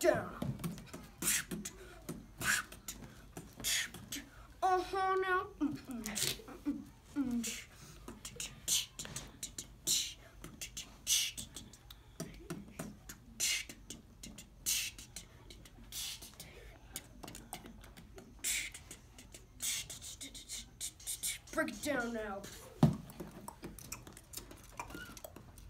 down. Uh-huh, now. Break it down now.